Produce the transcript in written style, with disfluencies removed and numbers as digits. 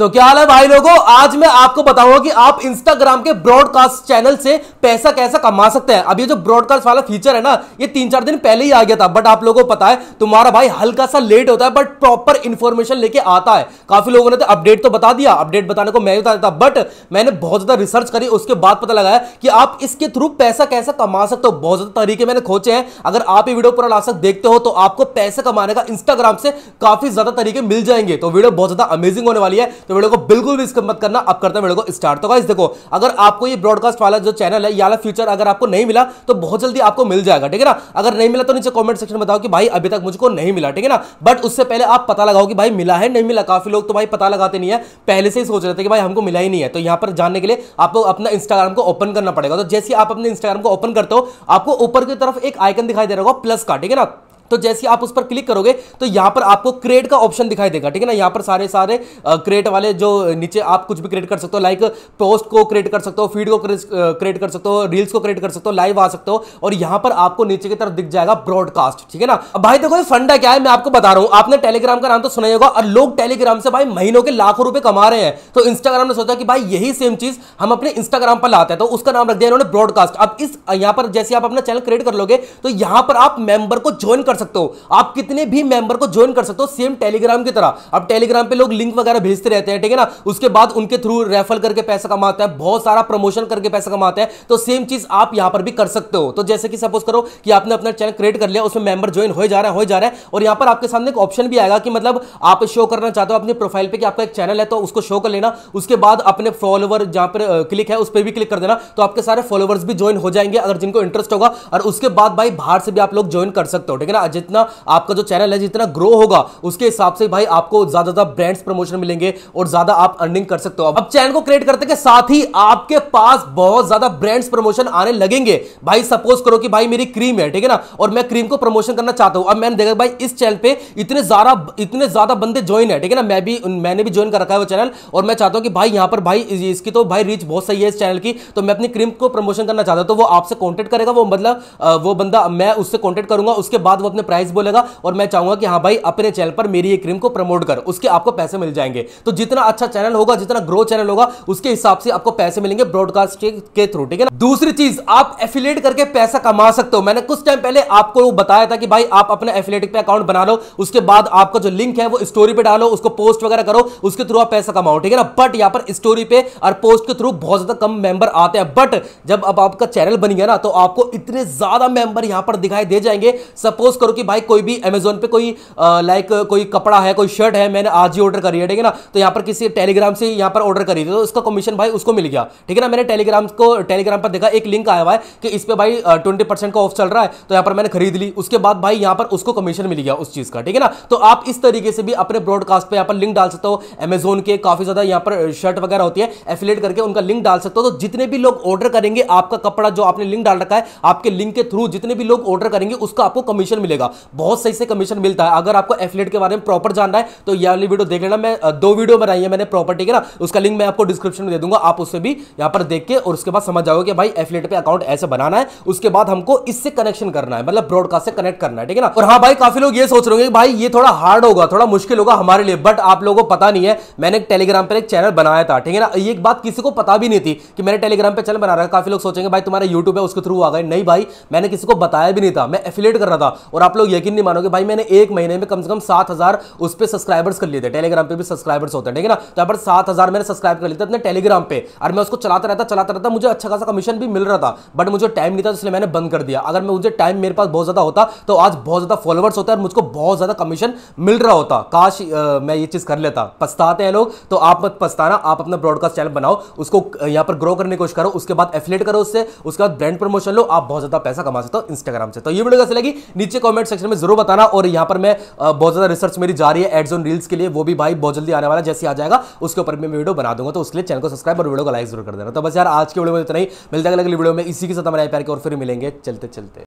तो क्या हाल है भाई लोगों, आज मैं आपको बताऊंगा कि आप इंस्टाग्राम के ब्रॉडकास्ट चैनल से पैसा कैसा कमा सकते हैं। अब ये जो ब्रॉडकास्ट वाला फीचर है ना, ये 3-4 दिन पहले ही आ गया था, बट आप लोगों को पता है तुम्हारा भाई हल्का सा लेट होता है बट प्रॉपर इंफॉर्मेशन लेके आता है। काफी लोगों ने तो अपडेट तो बता दिया, अपडेट बताने को मैं बता देता, बट मैंने बहुत ज्यादा रिसर्च करी, उसके बाद पता लगाया कि आप इसके थ्रू पैसा कैसा कमा सकते हो। बहुत ज्यादा तरीके मैंने खोजे हैं, अगर आप ये वीडियो पूरा लास्ट तक देखते हो तो आपको पैसा कमाने का इंस्टाग्राम से काफी ज्यादा तरीके मिल जाएंगे। तो वीडियो बहुत ज्यादा अमेजिंग होने वाली है, तो वीडियो को बिल्कुल भी स्किप मत करना। अब करते हैं वीडियो को स्टार्ट। तो गाइस देखो, अगर आपको ये ब्रॉडकास्ट वाला जो चैनल है, ये वाला फीचर अगर आपको नहीं मिला तो बहुत जल्दी आपको मिल जाएगा, ठीक है ना। अगर नहीं मिला तो नीचे कमेंट सेक्शन में बताओ कि भाई अभी तक मुझको नहीं मिला, ठीक है ना। बट उससे पहले आप पता लगाओ कि भाई मिला है नहीं मिला। काफी लोग तो भाई पता लगाते नहीं है, पहले से ही सोच रहे थे कि भाई हमको मिला ही नहीं है। तो यहां पर जानने के लिए आपको अपना इंस्टाग्राम को ओपन करना पड़ेगा। तो जैसे आप अपने इंस्टाग्राम को ओपन करते हो, आपको ऊपर की तरफ एक आइकन दिखाई दे रहा होगा प्लस का, ठीक है ना। तो जैसे आप उस पर क्लिक करोगे तो यहां पर आपको क्रिएट का ऑप्शन दिखाई देगा, ठीक है ना। यहां पर सारे क्रिएट वाले जो नीचे आप कुछ भी क्रिएट कर सकते हो, लाइक पोस्ट को क्रिएट कर सकते हो, फीड को क्रिएट कर सकते हो, रील्स को क्रिएट कर सकते हो, लाइव आ सकते हो। और यहां पर आपको नीचे की तरफ दिख जाएगा ब्रॉडकास्ट, ठीक है ना। अब भाई देखो ये फंडा क्या है, मैं आपको बता रहा हूं। आपने टेलीग्राम का नाम तो सुना ही होगा, और लोग टेलीग्राम से भाई महीनों के लाखों रुपए कमा रहे हैं। तो इंस्टाग्राम ने सोचा कि भाई यही सेम चीज हम अपने इंस्टाग्राम पर लाते हैं, तो उसका नाम रख दिया इन्होंने ब्रॉडकास्ट। अब इस यहां पर जैसे आप अपना चैनल क्रिएट कर लोगे तो यहां पर आप मेंबर को ज्वाइन सकते हो। आप कितने भी मेंबर को ज्वाइन कर सकते हो, सेम टेलीग्राम की तरह। अब टेलीग्राम पे लोग लिंक वगैरह भेजते रहते हैं, ठीक है ना। उसके बाद उनके थ्रू रेफर करके पैसा कमाते हैं, बहुत सारा प्रमोशन करके पैसा कमाते हैं। तो सेम चीज आप यहां पर भी कर सकते हो। तो जैसे कि सपोज करो कि आपने अपना चैनल क्रिएट कर लिया, उसमें मेंबर ज्वाइन हो जा रहा है और यहां पर आपके सामने एक ऑप्शन भी आएगा कि मतलब आप शो करना चाहते हो अपने प्रोफाइल पे कि आपका एक चैनल है, तो उसको शो कर लेना। उसके बाद अपने फॉलोवर जहां पर क्लिक है उस पर भी क्लिक कर देना, तो आपके सारे फॉलोवर्स भी ज्वाइन हो जाएंगे अगर जिनको इंटरेस्ट होगा। और उसके बाद भाई बाहर से भी आप लोग ज्वाइन कर सकते हो, ठीक है ना। जितना आपका जो चैनल है जितना ग्रो होगा उसके हिसाब से भाई आपको ज्यादा ब्रांड्स प्रमोशन मिलेंगे और ज्यादा आप अर्निंग कर सकते हो। अब चैनल को क्रिएट करते के साथ ही आपके पास बहुत ज्यादा ब्रांड्स प्रमोशन आने लगेंगे। भाई सपोज करो कि भाई मेरी क्रीम है, ठीक है ना, और मैं क्रीम को प्रमोशन करना चाहता हूं। अब मैंने देखा भाई इस चैनल पे इतने ज्यादा बंदे ज्वाइन है, ठीक है ना। मैंने भी ज्वाइन कर रखा है वो चैनल, और मैं चाहता हूं कि भाई यहां पर भाई इसकी तो भाई रीच बहुत सही है इस चैनल की, तो मैं अपनी क्रीम को प्रमोशन करना चाहता हूं। तो वो आपसे कॉन्टेक्ट करेगा, वो मतलब वो बंदा, मैं उससे कॉन्टेक्ट करूंगा, उसके बाद अपने प्राइस बोलेगा और मैं चाहूंगा कि हाँ भाई अपने चैनल पर मेरी ये क्रीम को प्रमोट कर, उसके आपको पैसे मिल जाएंगे। तो जितना अच्छा चैनल होगा, जितना ग्रो चैनल होगा, उसके हिसाब से आपको पैसे मिलेंगे ब्रॉडकास्ट के थ्रू, ठीक है ना। दूसरी चीज, आप एफिलिएट करके पैसा कमा सकते हो। मैंने कुछ टाइम पहले आपको बताया था कि भाई आप अपना एफिलिएट पे अकाउंट बना लो, उसके बाद आपका जो लिंक है वो स्टोरी पे डालो, उसको पोस्ट वगैरह करो, उसके थ्रू आप पैसा कमाओ, ठीक है ना। बट यहां पर स्टोरी पे और पोस्ट के थ्रू बहुत ज्यादा कम मेंबर आते हैं। बट जब अब आपका चैनल बन गया ना, तो आपको इतने ज्यादा मेंबर यहां पर दिखाई दे जाएंगे। सपोज करो कि भाई कोई भी अमेजोन पे कोई लाइक कोई कपड़ा है, कोई शर्ट है, मैंने आज ही ऑर्डर करी है, ठीक है ना। तो यहां पर किसी टेलीग्राम से यहां पर ऑर्डर करी थी, तो उसका कमीशन भाई उसको मिल गया, ठीक है ना। मैंने टेलीग्राम पर देखा एक लिंक आया हुआ है कि इस पे भाई 20% का ऑफ चल रहा है, तो यहां पर मैंने खरीद ली। उसके बाद भाई यहां पर उसको कमीशन मिल गया उस चीज का, ठीक है ना। तो आप इस तरीके से भी अपने ब्रॉडकास्ट पे यहां पर लिंक डाल सकते हो। अमेजोन के काफी ज्यादा यहां पर शर्ट वगैरह होती है, एफिलिएट करके उनका लिंक डाल सकते हो। तो जितने भी लोग ऑर्डर करेंगे आपका कपड़ा, जो आपने लिंक डाल रखा है, आपके लिंक के थ्रू जितने भी लोग ऑर्डर करेंगे उसका आपको कमीशन मिलेगा। बहुत सही से कमीशन मिलता है। अगर आपको एफिलिएट के बारे में प्रॉपर जानना है तो ये वाली वीडियो देख लेना, मैं 2 वीडियो बनाई है मैंने प्रॉपर, ठीक है ना। उसका लिंक मैं आपको डिस्क्रिप्शन में दे दूंगा, आप उससे भी यहां पर देख के और उसके बाद समझ जाओगे कि भाई एफिलिएट पे अकाउंट ऐसे बनाना है, उसके बाद हमको इससे कनेक्शन करना है, मतलब ब्रॉडकास्ट से कनेक्ट करना है, ठीक है ना। और हाँ भाई, काफी लोग ये सोच रहे होंगे कि भाई ये थोड़ा हार्ड होगा, थोड़ा मुश्किल होगा हमारे लिए, बट आप लोगों को पता नहीं है मैंने टेलीग्राम पर एक चैनल बनाया था, ठीक है ना। ये एक बात किसी को पता भी नहीं थी कि मैंने टेलीग्राम पर चैनल बना रहा है। काफी लोग सोचेंगे भाई तुम्हारा यूट्यूब है उसके थ्रू आ गए। नहीं भाई, मैंने किसी को बताया भी नहीं था, मैं एफिलिएट कर रहा था। और आप लोग यकीन नहीं मानोगे भाई, मैंने एक महीने में कम से कम 7000 उस पे सब्सक्राइबर्स कर लिए थे। टेलीग्राम पे भी सब्सक्राइबर्स होते हैं, ठीक है ना। तो यहाँ पर 7000 मैंने सब्सक्राइब कर लिए थे अपने टेलीग्राम पे, और मैं उसको चलाता रहता। मुझे अच्छा खासा कमीशन भी मिल रहा था, बट मुझे टाइम नहीं था, इसलिए मैंने बंद कर दिया। अगर मुझे टाइम मेरे पास बहुत ज्यादा होता तो आज बहुत ज्यादा फॉलोवर्स होता है और मुझको बहुत ज्यादा कमीशन मिल रहा होता। काश मैं ये चीज कर लेता। पछताते हैं लोग, तो आप मत पछताना। आप अपना ब्रॉडकास्ट चैनल बनाओ, उसको यहाँ पर ग्रो करने की कोशिश करो, उसके बाद एफिलिएट करो उससे, उसके बाद ब्रांड प्रमोशन लो, आप बहुत ज्यादा पैसा कमा सकते हो इंस्टाग्राम से। तो ये वीडियो कैसे लगी नीचे कमेंट सेक्शन में जरूर बताना। और यहां पर मैं बहुत ज्यादा रिसर्च मेरी जा रही है एड्स ऑन रील्स के लिए, वो भी भाई बहुत जल्दी आने वाला, जैसे आ जाएगा उसके ऊपर मैं वीडियो बना दूंगा। तो उसके लिए चैनल को सब्सक्राइब और वीडियो को लाइक जरूर कर देना। तो बस यार आज के वीडियो में इतना ही, मिलते हैं अगले वीडियो में इसी के साथ हमारे प्यार के, और फिर मिलेंगे। चलते चलते